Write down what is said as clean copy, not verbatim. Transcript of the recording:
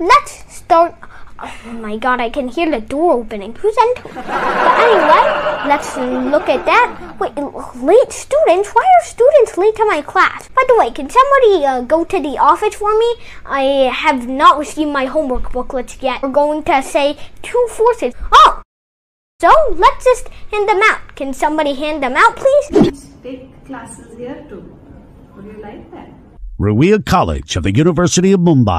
Let's start. Oh my god, I can hear the door opening. Who's entering? But anyway, let's look at that. Wait, late students? Why are students late to my class? By the way, can somebody go to the office for me? I have not received my homework booklets yet. We're going to say 2/4. Oh! So, let's just hand them out. Can somebody hand them out, please? Take classes here too. Would you like that? Ruia College of the University of Mumbai.